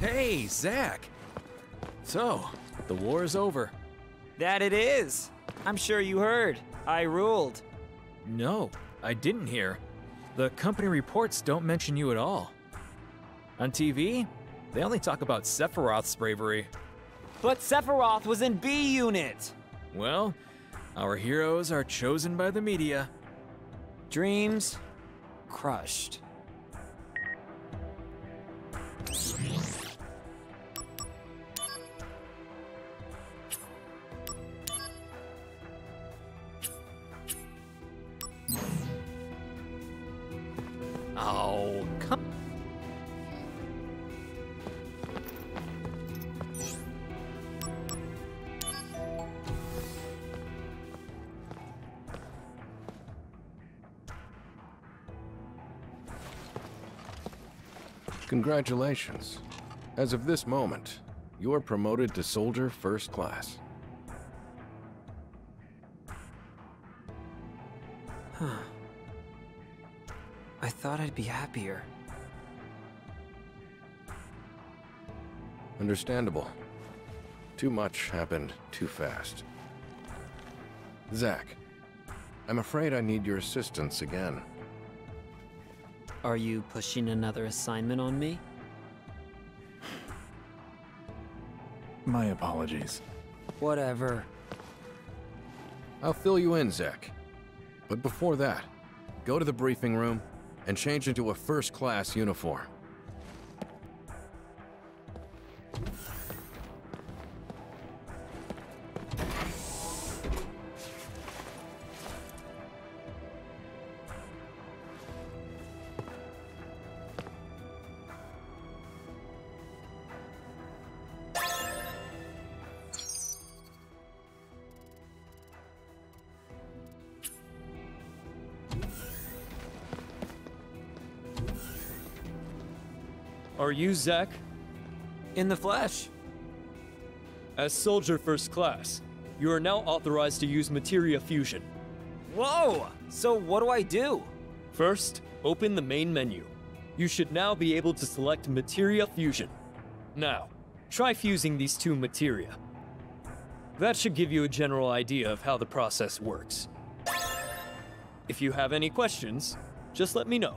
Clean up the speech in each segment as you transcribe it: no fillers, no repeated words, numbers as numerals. Hey, Zach! So, the war is over. That it is! I'm sure you heard. I ruled. No, I didn't hear. The company reports don't mention you at all. On TV, they only talk about Sephiroth's bravery. But Sephiroth was in B Unit! Well, our heroes are chosen by the media. Dreams crushed. Oh, come. Congratulations. As of this moment, you are promoted to Soldier First Class. Huh. I thought I'd be happier. Understandable. Too much happened too fast. Zach, I'm afraid I need your assistance again. Are you pushing another assignment on me? My apologies. Whatever. I'll fill you in, Zach. But before that, go to the briefing room and change into a first-class uniform. Are you Zach? In the flesh. As Soldier First Class, you are now authorized to use Materia Fusion. Whoa! So what do I do? First, open the main menu. You should now be able to select Materia Fusion. Now, try fusing these two materia. That should give you a general idea of how the process works. If you have any questions, just let me know.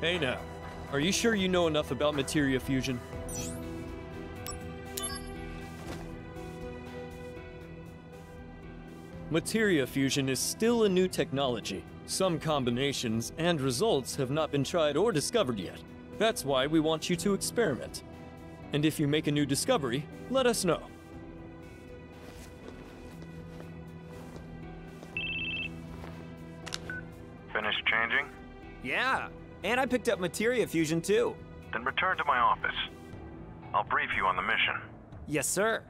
Hey now, are you sure you know enough about Materia Fusion? Materia Fusion is still a new technology. Some combinations and results have not been tried or discovered yet. That's why we want you to experiment. And if you make a new discovery, let us know. Finished changing? Yeah. And I picked up Materia Fusion, too. Then return to my office. I'll brief you on the mission. Yes, sir.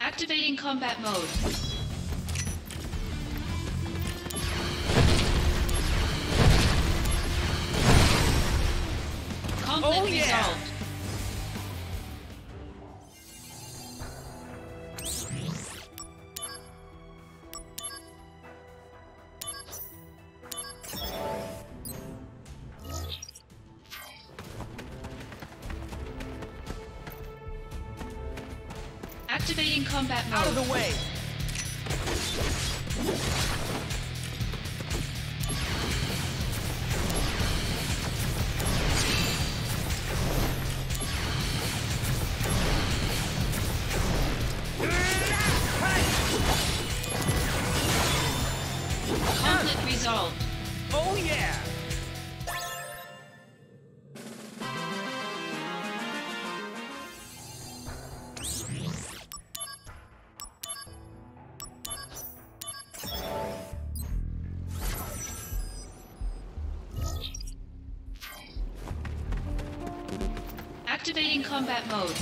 Activating combat mode. Conflict resolved. Activating combat mode. Out of the way! Conflict resolved. Oh yeah! Activating combat mode.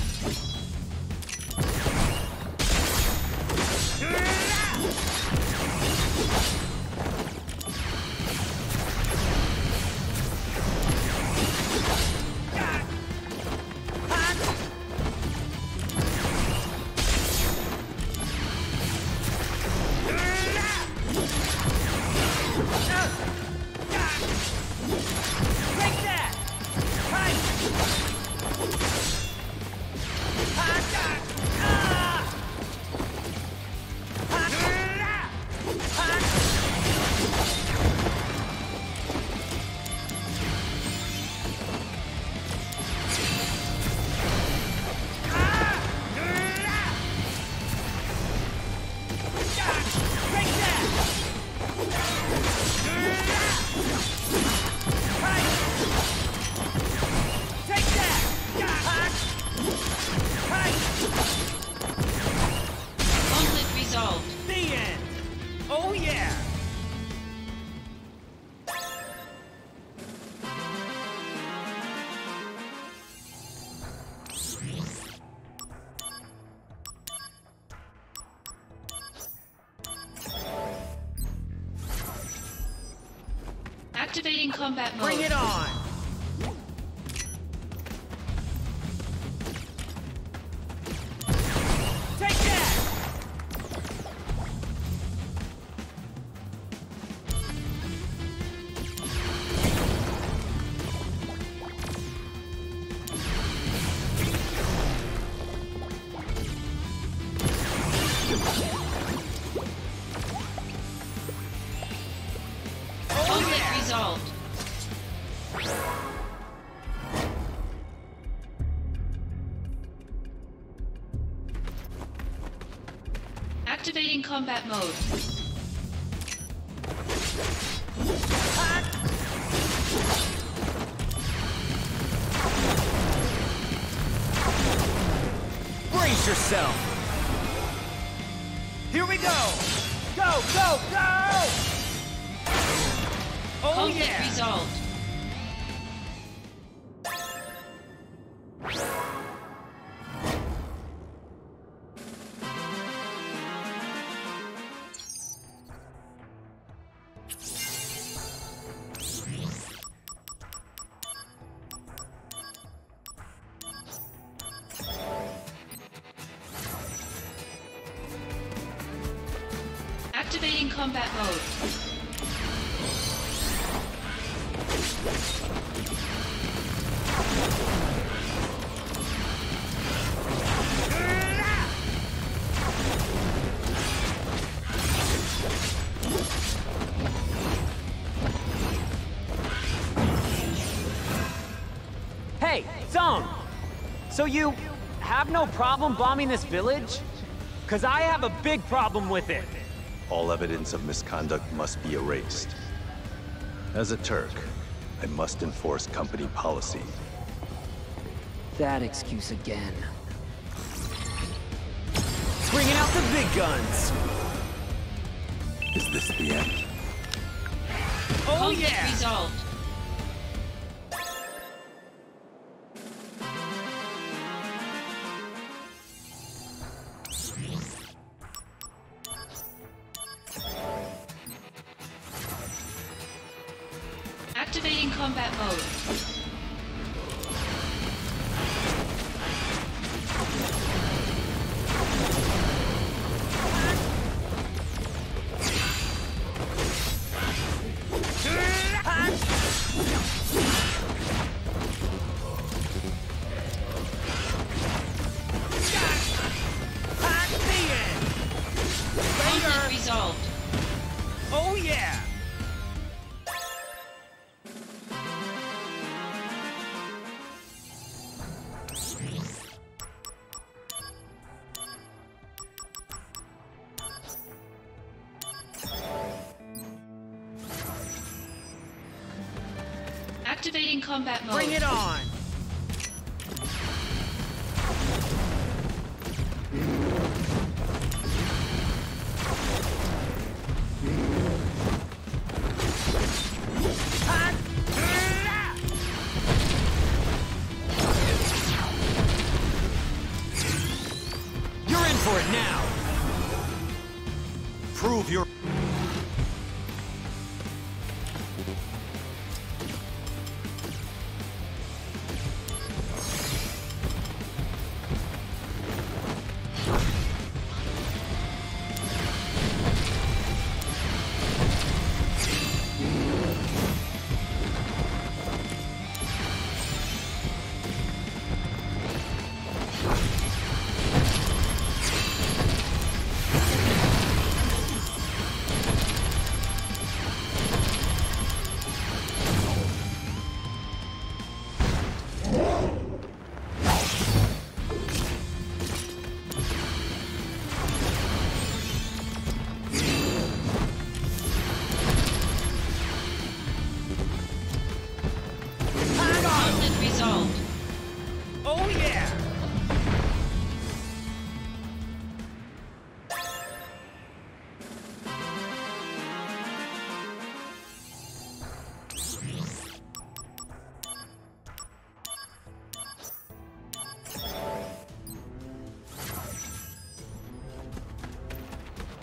Activating combat mode. Bring it on! Take that! Activating combat mode. Brace yourself. Here we go. Go, go, go. Oh, conflict resolved. Activating combat mode. Hey, Zone! So you have no problem bombing this village? 'Cause I have a big problem with it. All evidence of misconduct must be erased. As a Turk, I must enforce company policy. That excuse again. Bringing out the big guns! Is this the end? Oh yeah! Resolved. Activating combat mode. Activating combat mode. Bring it on! You're in for it now! Prove your...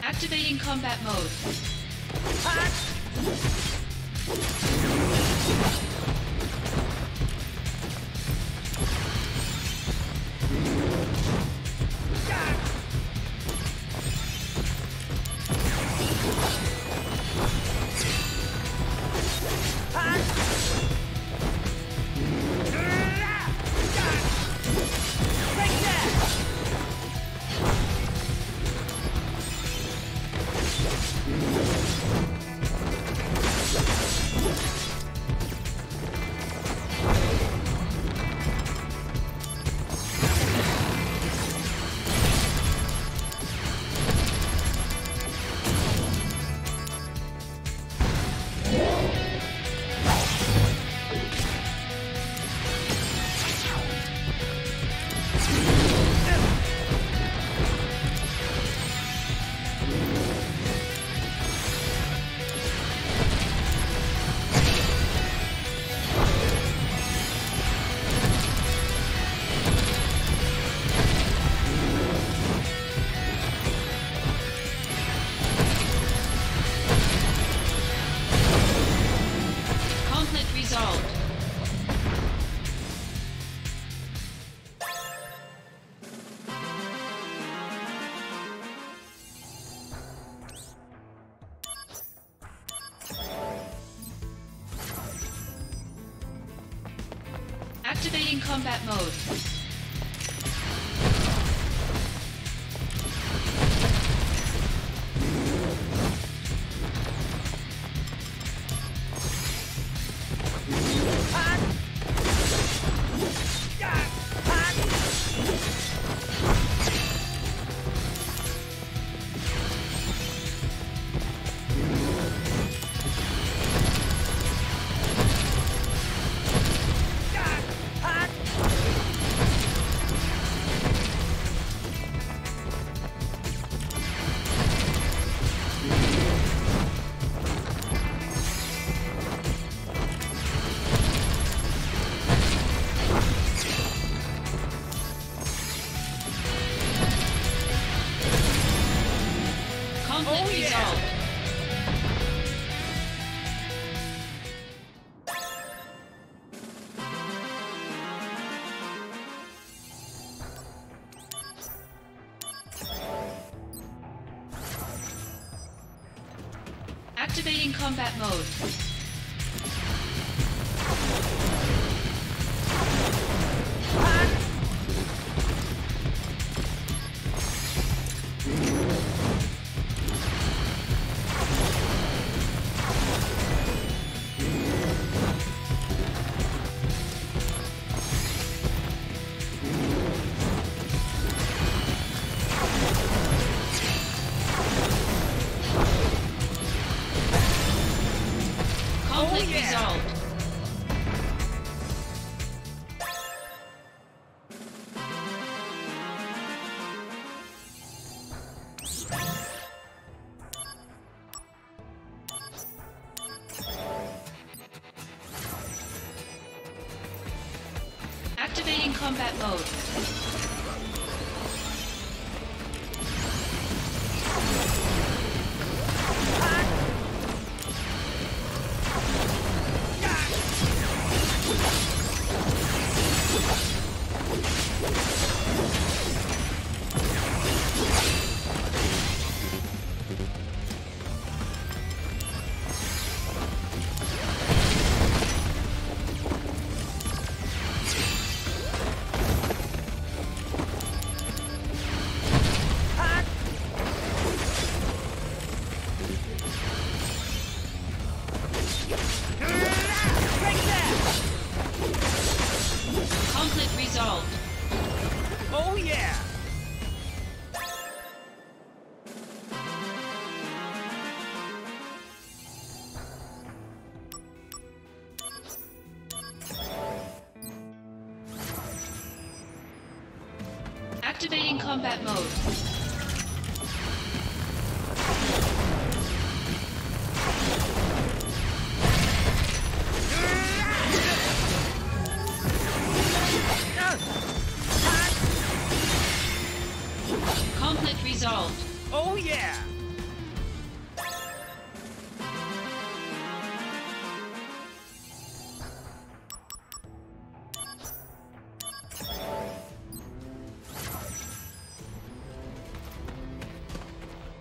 Activating combat mode. Attack! Activating combat mode. Activating combat mode. Resolved. Activating combat mode. Activating combat mode.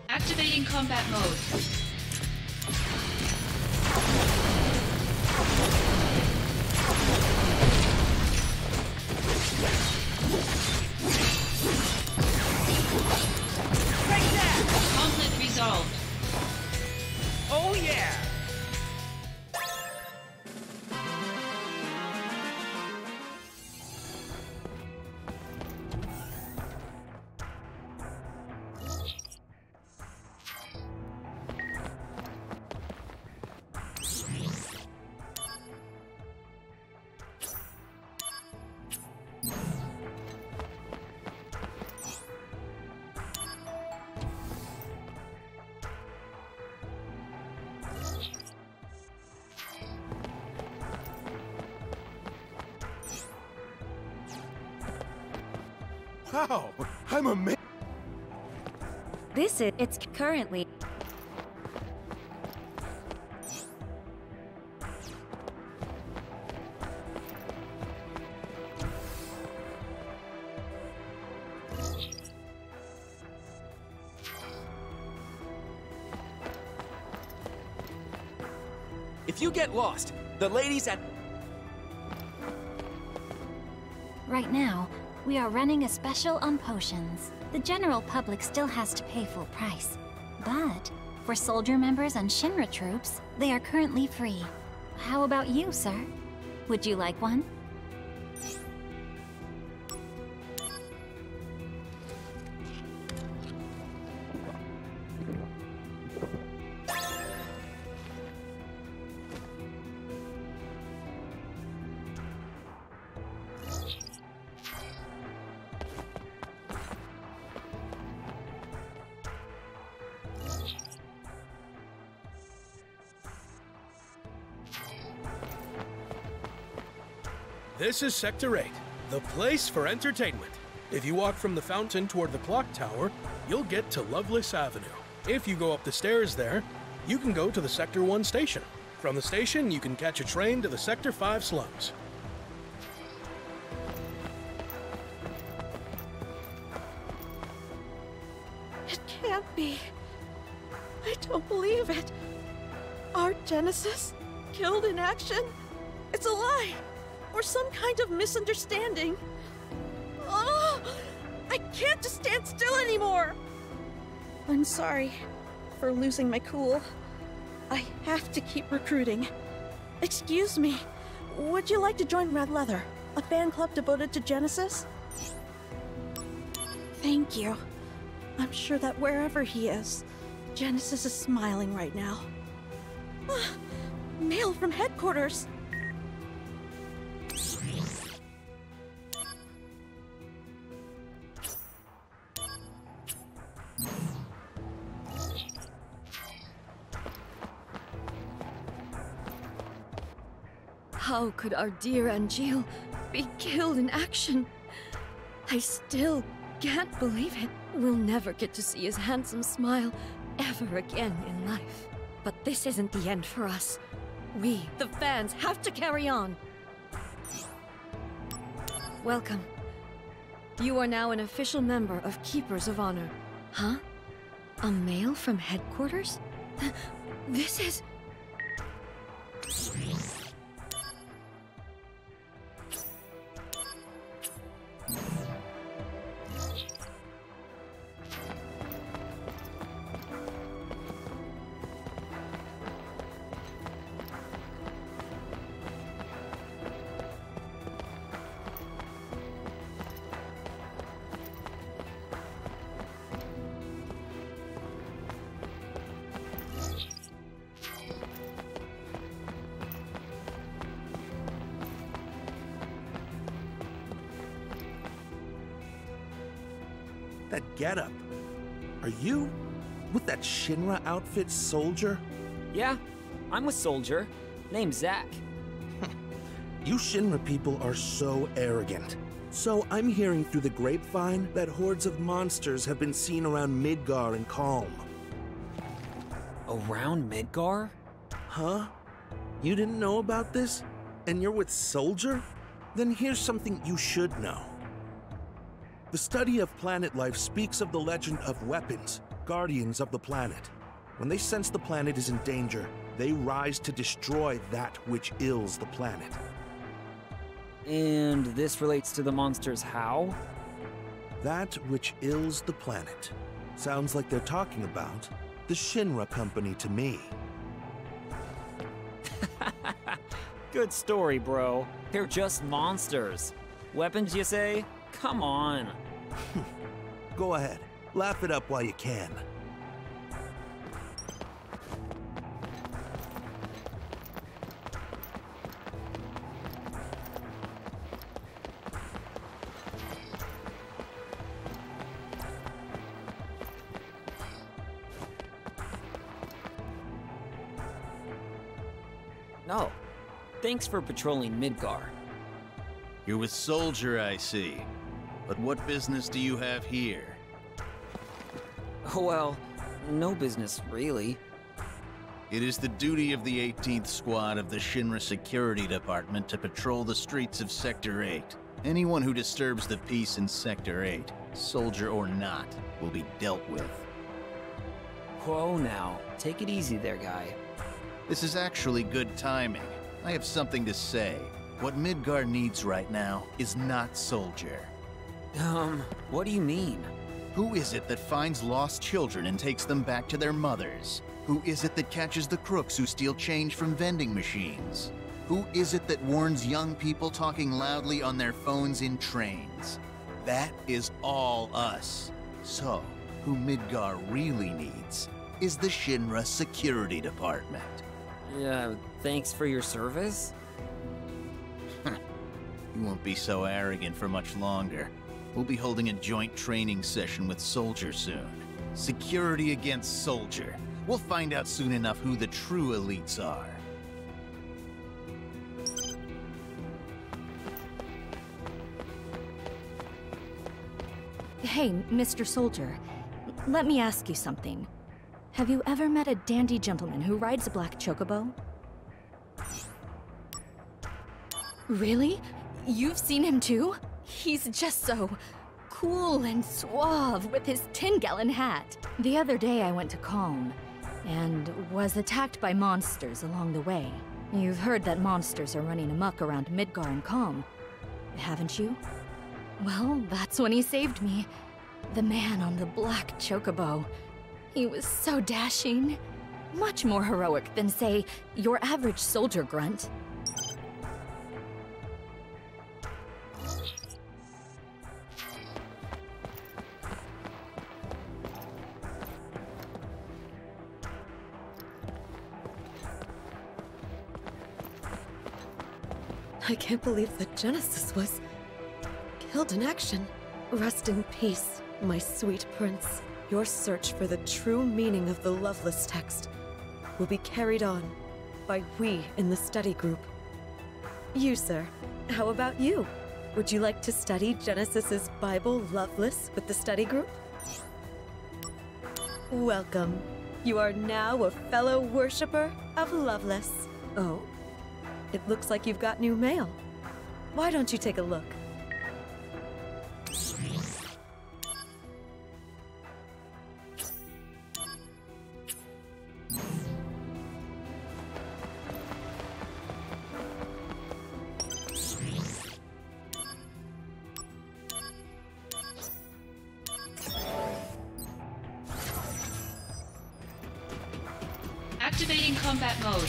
Activating combat mode. Wow, I'm amazed. It's currently. If you get lost, the ladies at. Right now. We are running a special on potions. The general public still has to pay full price. But for soldier members and Shinra troops, they are currently free. How about you, sir? Would you like one? This is Sector 8, the place for entertainment. If you walk from the fountain toward the clock tower, you'll get to Loveless Avenue. If you go up the stairs there, you can go to the Sector 1 station. From the station, you can catch a train to the Sector 5 slums. It can't be. I don't believe it. Our Genesis? Killed in action? It's a lie! Or some kind of misunderstanding. Oh, I can't just stand still anymore. I'm sorry for losing my cool. I have to keep recruiting. Excuse me, would you like to join Red Leather, a fan club devoted to Genesis? Thank you. I'm sure that wherever he is, Genesis is smiling right now. Ah, mail from headquarters. How could our dear Angeal be killed in action. I still can't believe it. We'll never get to see his handsome smile ever again in life. But this isn't the end for us. We, the fans, have to carry on. Welcome. You are now an official member of Keepers of Honor. Huh? A mail from headquarters? This is... That getup. Are you with that Shinra outfit, Soldier? Yeah, I'm a soldier. Name's Zach. You Shinra people are so arrogant. So I'm hearing through the grapevine that hordes of monsters have been seen around Midgar and Kalm. Around Midgar? Huh? You didn't know about this? And you're with Soldier? Then here's something you should know. The study of planet life speaks of the legend of weapons, guardians of the planet. When they sense the planet is in danger, they rise to destroy that which ills the planet. And this relates to the monsters how? That which ills the planet. Sounds like they're talking about the Shinra Company to me. Good story, bro. They're just monsters. Weapons, you say? Come on. Go ahead. Laugh it up while you can. No. Thanks for patrolling Midgar. You're with Soldier, I see. But what business do you have here? Well, no business, really. It is the duty of the 18th Squad of the Shinra Security Department to patrol the streets of Sector 8. Anyone who disturbs the peace in Sector 8, soldier or not, will be dealt with. Whoa now, take it easy there, guy. This is actually good timing. I have something to say. What Midgar needs right now is not Soldier. What do you mean? Who is it that finds lost children and takes them back to their mothers? Who is it that catches the crooks who steal change from vending machines? Who is it that warns young people talking loudly on their phones in trains? That is all us. So, who Midgar really needs is the Shinra Security Department. Thanks for your service? You won't be so arrogant for much longer. We'll be holding a joint training session with Soldier soon. Security against Soldier. We'll find out soon enough who the true elites are. Hey, Mr. Soldier. Let me ask you something. Have you ever met a dandy gentleman who rides a black chocobo? Really? You've seen him too? He's just so cool and suave with his 10-gallon hat. The other day I went to Kalm and was attacked by monsters along the way. You've heard that monsters are running amok around Midgar and Kalm, haven't you? Well, that's when he saved me. The man on the black chocobo. He was so dashing. Much more heroic than, say, your average soldier grunt. I can't believe that Genesis was killed in action. Rest in peace, my sweet prince. Your search for the true meaning of the Loveless text will be carried on by we in the study group. You, sir, how about you? Would you like to study Genesis's Bible, Loveless, with the study group? Welcome. You are now a fellow worshiper of Loveless. Oh? It looks like you've got new mail. Why don't you take a look? Activating combat mode.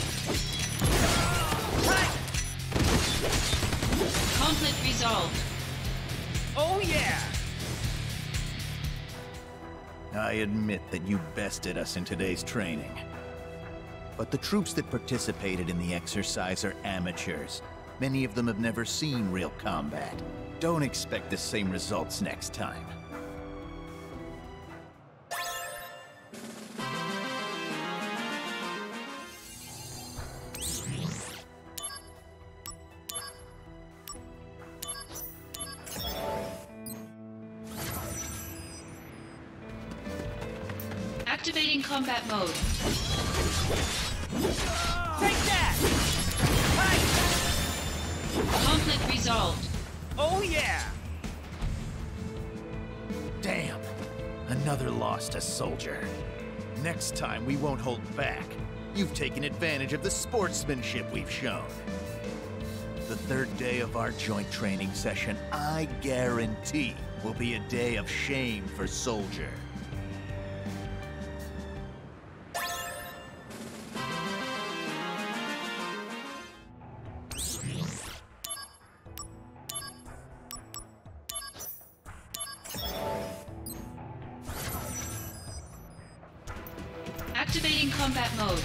Conflict resolved. Oh yeah! I admit that you bested us in today's training. But the troops that participated in the exercise are amateurs. Many of them have never seen real combat. Don't expect the same results next time. Activating combat mode. Take that! Right. Conflict resolved. Oh yeah! Damn! Another loss to soldier. Next time we won't hold back. You've taken advantage of the sportsmanship we've shown. The third day of our joint training session, I guarantee, will be a day of shame for soldier. Activating combat mode. Take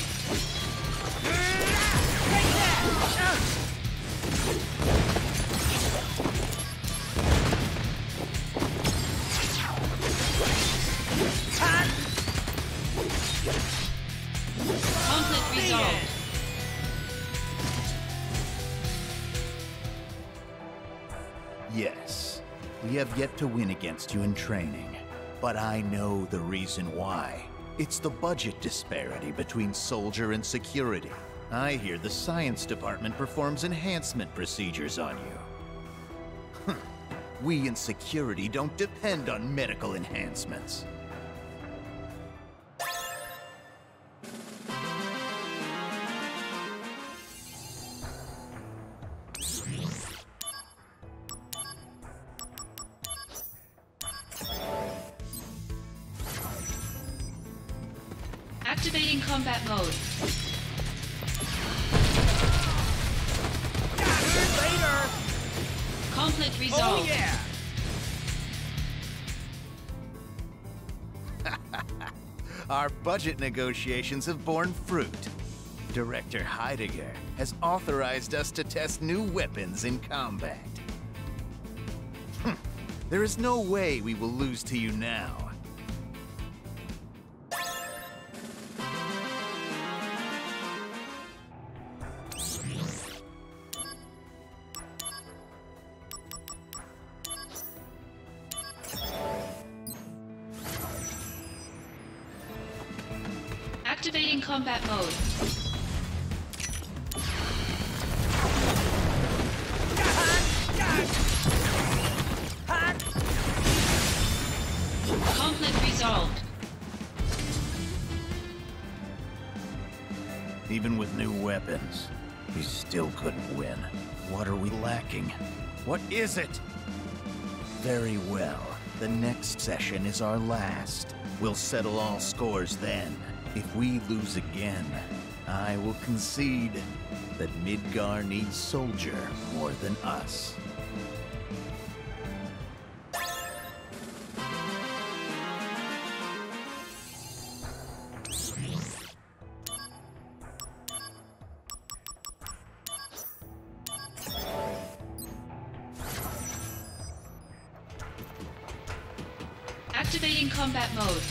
that! Conflict resolved. Yes, we have yet to win against you in training, but I know the reason why. It's the budget disparity between soldier and security. I hear the science department performs enhancement procedures on you. We in security don't depend on medical enhancements. Activating combat mode. Later. Conflict resolved. Oh yeah. Our budget negotiations have borne fruit. Director Heidegger has authorized us to test new weapons in combat. There is no way we will lose to you now. Activating combat mode. Conflict resolved. Even with new weapons, we still couldn't win. What are we lacking? What is it? Very well. The next session is our last. We'll settle all scores then. If we lose again, I will concede that Midgar needs soldier more than us. Activating combat mode.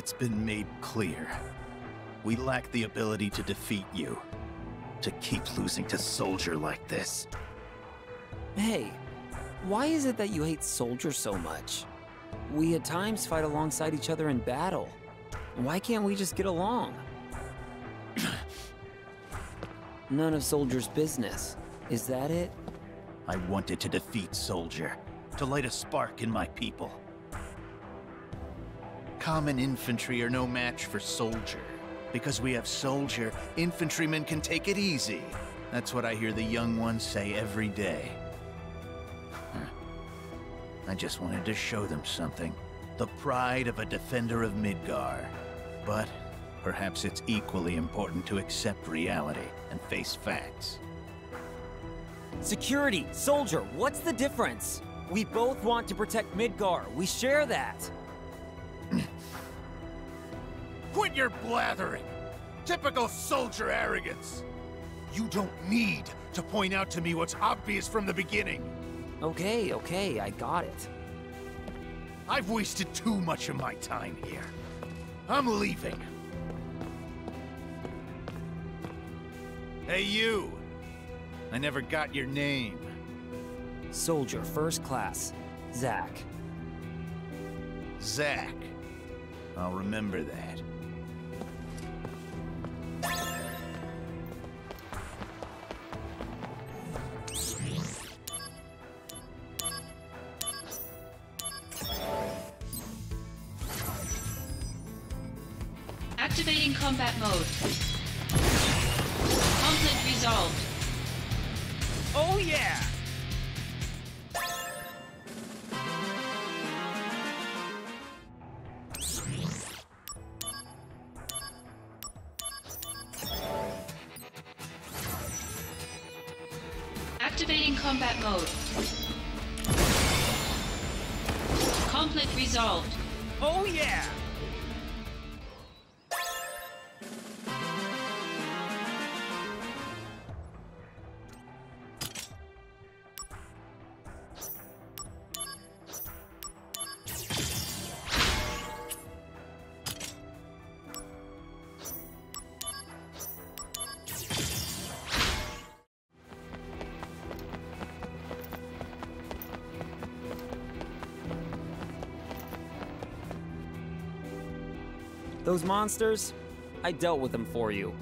It's been made clear. We lack the ability to defeat you. To keep losing to Soldier like this. Hey, why is it that you hate Soldier so much? We at times fight alongside each other in battle. Why can't we just get along? None of Soldier's business. Is that it? I wanted to defeat Soldier. To light a spark in my people. Common infantry are no match for Soldier. Because we have Soldier, infantrymen can take it easy. That's what I hear the young ones say every day. I just wanted to show them something. The pride of a defender of Midgar. But perhaps it's equally important to accept reality and face facts. Security, Soldier, what's the difference? We both want to protect Midgar. We share that. Quit your blathering! Typical Soldier arrogance! You don't need to point out to me what's obvious from the beginning. Okay, okay, I got it. I've wasted too much of my time here. I'm leaving. Hey, you! I never got your name. Soldier, first class. Zach. Zach. I'll remember that. Activating combat mode. Conflict resolved. Oh yeah! Activating combat mode. Conflict resolved. Oh yeah! Those monsters? I dealt with them for you.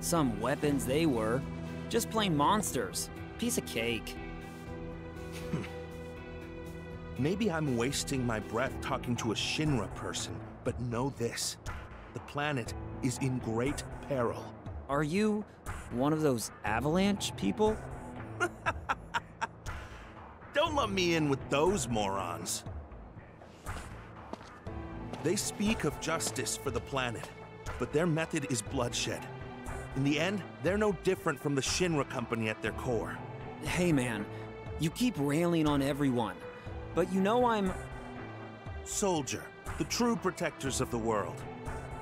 Some weapons they were. Just plain monsters. Piece of cake. Maybe I'm wasting my breath talking to a Shinra person, but know this. The planet is in great peril. Are you one of those avalanche people? Don't let me in with those morons. They speak of justice for the planet, but their method is bloodshed. In the end, they're no different from the Shinra Company at their core. Hey man, you keep railing on everyone, but you know I'm... Soldier, the true protectors of the world.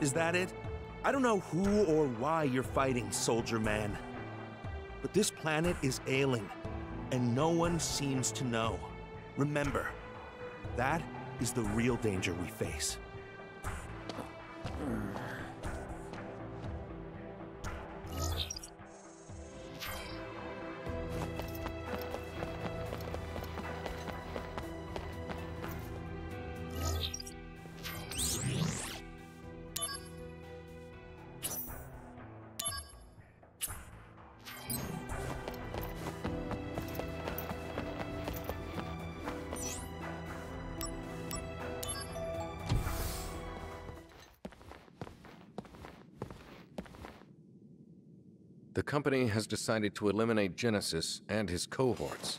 Is that it? I don't know who or why you're fighting, Soldier Man. But this planet is ailing, and no one seems to know. Remember, that is the real danger we face. The company has decided to eliminate Genesis and his cohorts.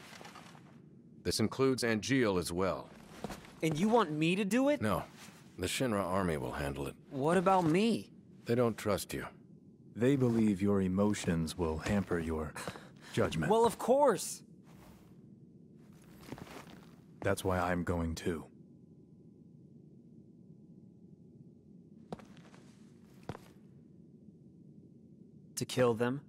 This includes Angeal as well. And you want me to do it? No. The Shinra army will handle it. What about me? They don't trust you. They believe your emotions will hamper your judgment. Well, of course! That's why I'm going too. To kill them?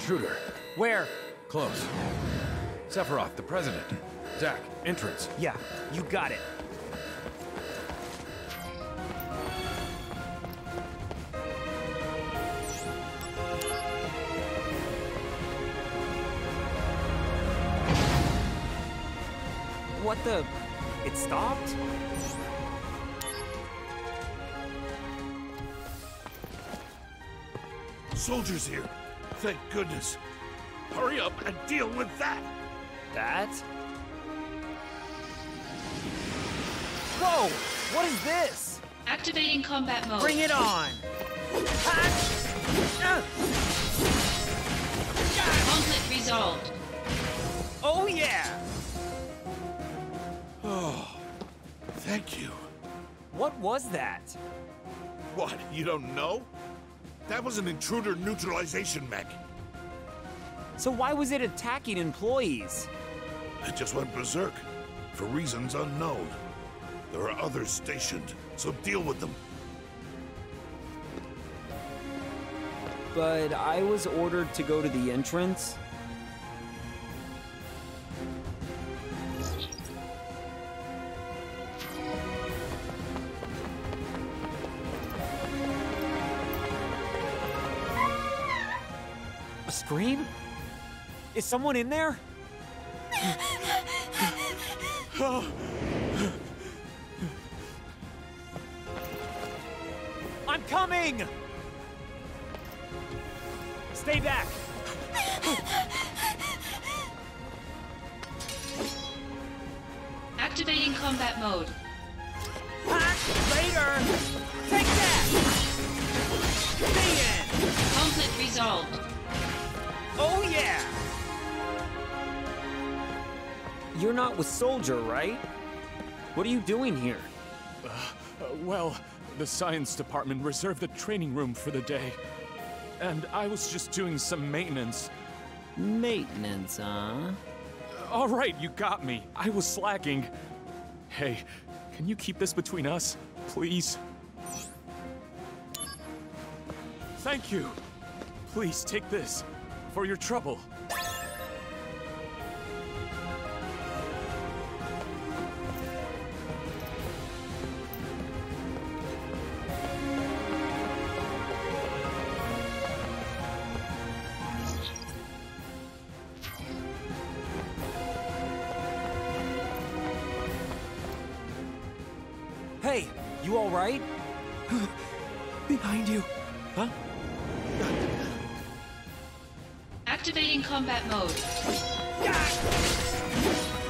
intruder. Where? Close. Sephiroth, the president. Zach, entrance. Yeah, you got it. What the? It stopped? Soldiers here. Thank goodness. Hurry up and deal with that. That? Whoa! What is this? Activating combat mode. Bring it on! Conflict resolved. Oh yeah! Oh, thank you. What was that? What, you don't know? That was an intruder neutralization mech. So why was it attacking employees? It just went berserk, for reasons unknown. There are others stationed, so deal with them. But I was ordered to go to the entrance? A scream? Is someone in there? Oh. I'm coming! Stay back! Activating combat mode. Later! Take that! The end! Conflict resolved. Oh yeah! You're not with Soldier, right? What are you doing here? Well, the science department reserved the training room for the day. And I was just doing some maintenance. Maintenance, huh? All right, you got me. I was slacking. Hey, can you keep this between us, please? Thank you. Please take this for your trouble. Behind you. Huh? Activating combat mode. Hey!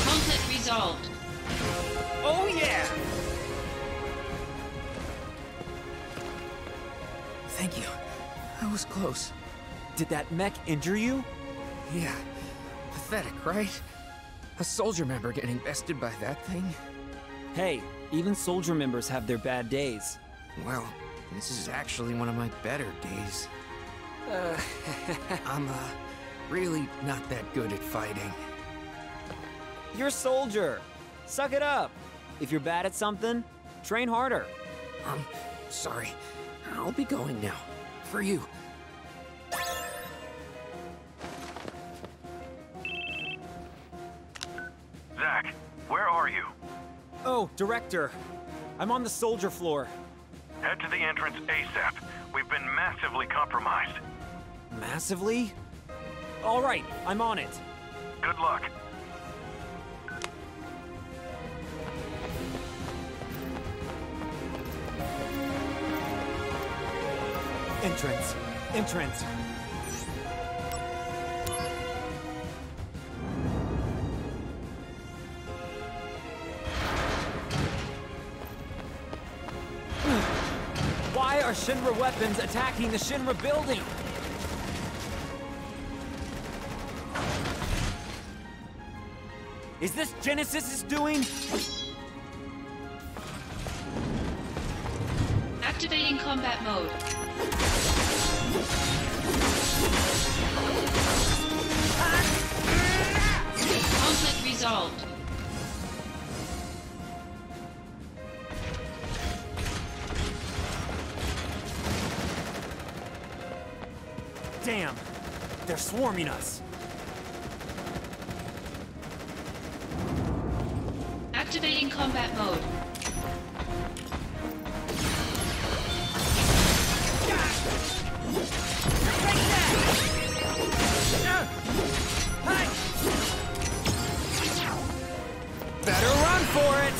Conflict resolved. Oh yeah! Thank you. I was close. Did that mech injure you? Yeah. Pathetic, right? A soldier member getting bested by that thing? Hey, even soldier members have their bad days. Well, this is actually one of my better days. I'm, really not that good at fighting. You're a soldier! Suck it up! If you're bad at something, train harder. Sorry. I'll be going now. For you. Zach, where are you? Oh, Director. I'm on the soldier floor. Head to the entrance ASAP. We've been massively compromised. Massively? All right, I'm on it. Good luck. Entrance. Entrance. Shinra weapons attacking the Shinra building! Is this Genesis is doing? Activating combat mode. Conflict resolved. Damn! They're swarming us! Activating combat mode. Better run for it!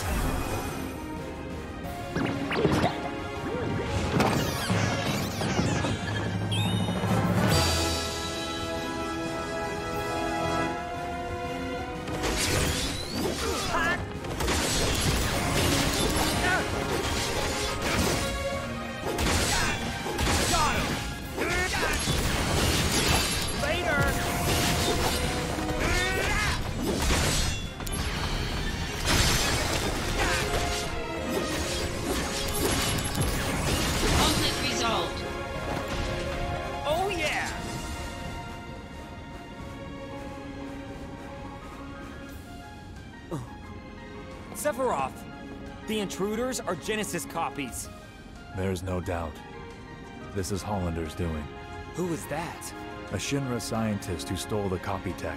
Sephiroth, the intruders are Genesis copies. There's no doubt. This is Hollander's doing. Who is that? A Shinra scientist who stole the copy tech,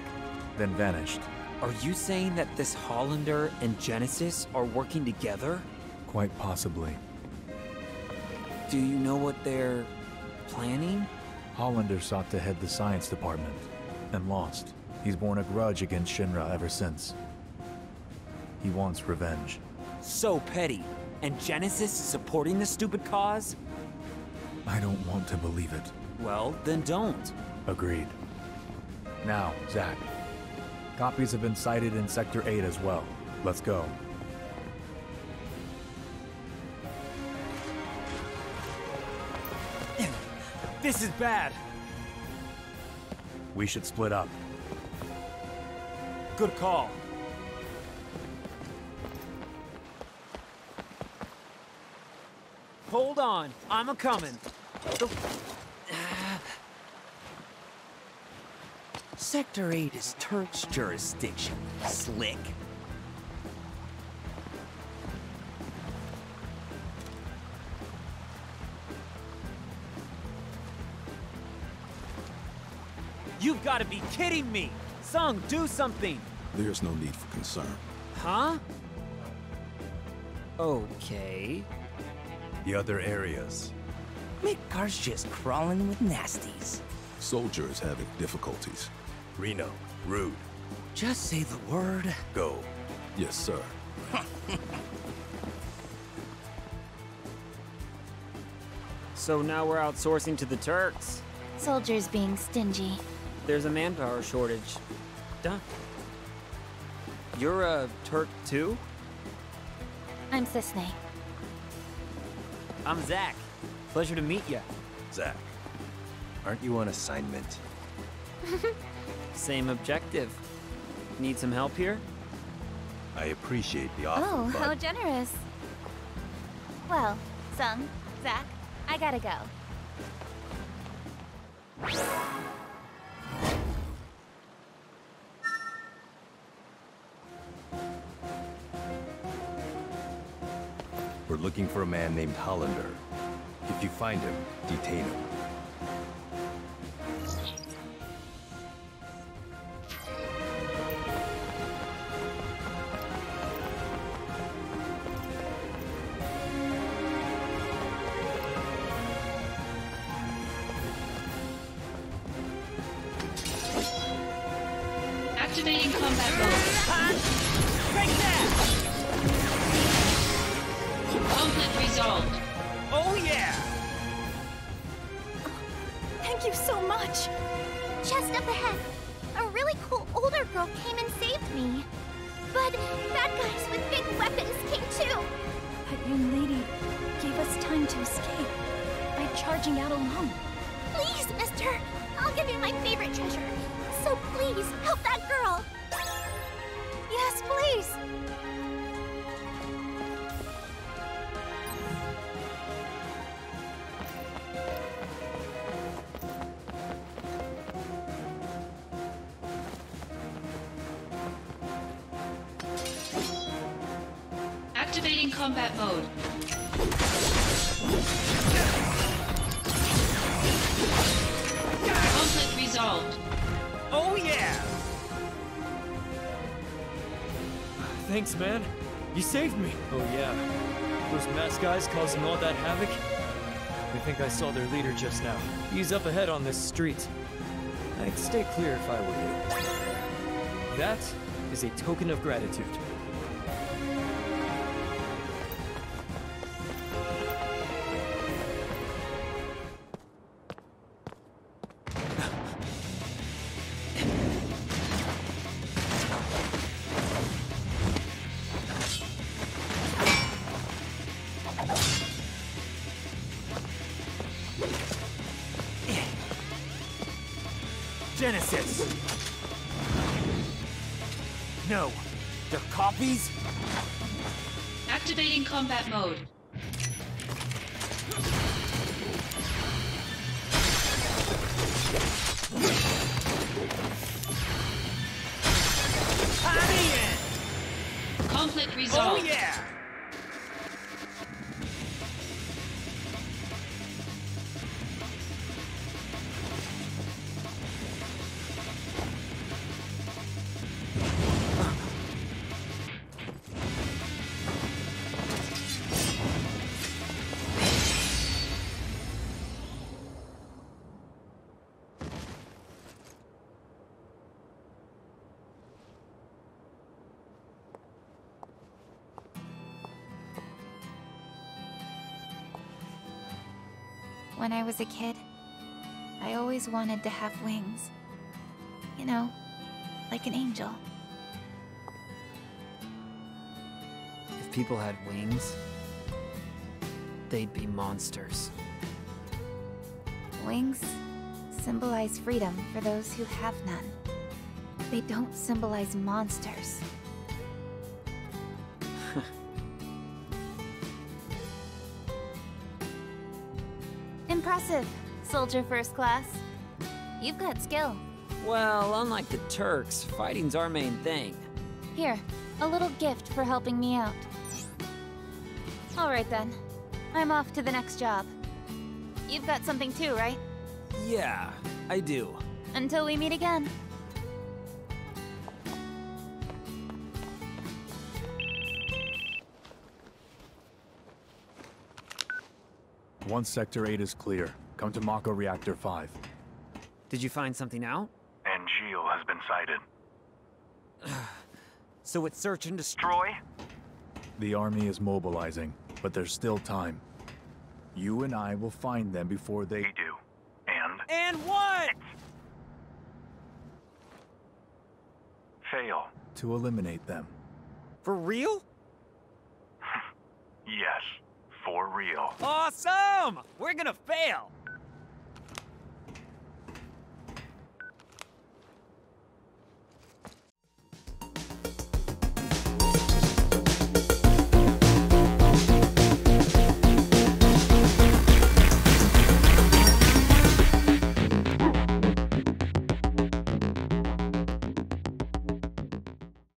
then vanished. Are you saying that this Hollander and Genesis are working together? Quite possibly. Do you know what they're planning? Hollander sought to head the science department, and lost. He's borne a grudge against Shinra ever since. He wants revenge. So petty. And Genesis is supporting this stupid cause? I don't want to believe it. Well, then don't. Agreed. Now, Zach. Copies have been sighted in Sector 8 as well. Let's go. This is bad. We should split up. Good call. Hold on, I'm a-comin'. Sector 8 is Turk's jurisdiction. Slick. You've got to be kidding me! Sung, do something! There's no need for concern. Huh? Okay. The other areas. Midgar's just crawling with nasties. Soldier is having difficulties. Reno, Rude. Just say the word. Go. Yes, sir. So now we're outsourcing to the Turks. Soldier's being stingy. There's a manpower shortage. Duh. You're a Turk too? I'm Cissnei. I'm Zach. Pleasure to meet you. Zach, aren't you on assignment? Same objective. Need some help here? I appreciate the offer. Oh, but... how generous. Well, Sung, Zach, I gotta go. We're looking for a man named Hollander. If you find him, detain him. Activating combat mode. Break that! Conflict resolved. Oh, yeah! Thank you so much! Just up ahead, a really cool older girl came and saved me. But bad guys with big weapons came too. That young lady gave us time to escape by charging out alone. Please, mister! I'll give you my favorite treasure. So please, help that girl! Yes, please! Activating combat mode. Thanks, man. You saved me. Oh, yeah. Those masked guys causing all that havoc? I think I saw their leader just now. He's up ahead on this street. I'd stay clear if I were you. That is a token of gratitude. Genesis! No! They're copies? Activating combat mode. Conflict resolved. Oh yeah! When I was a kid, I always wanted to have wings. You know, like an angel. If people had wings, they'd be monsters. Wings symbolize freedom for those who have none. They don't symbolize monsters. Impressive, soldier first class. You've got skill. Well, unlike the Turks, fighting's our main thing. Here, a little gift for helping me out. All right then, I'm off to the next job. You've got something too, right? Yeah, I do. Until we meet again. Once Sector 8 is clear, come to Mako Reactor 5. Did you find something out? Angeal has been sighted. So it's search and destroy? The army is mobilizing, but there's still time. You and I will find them before they do. And what? Fail. To eliminate them. For real? Yes. For real. Awesome! We're gonna fail!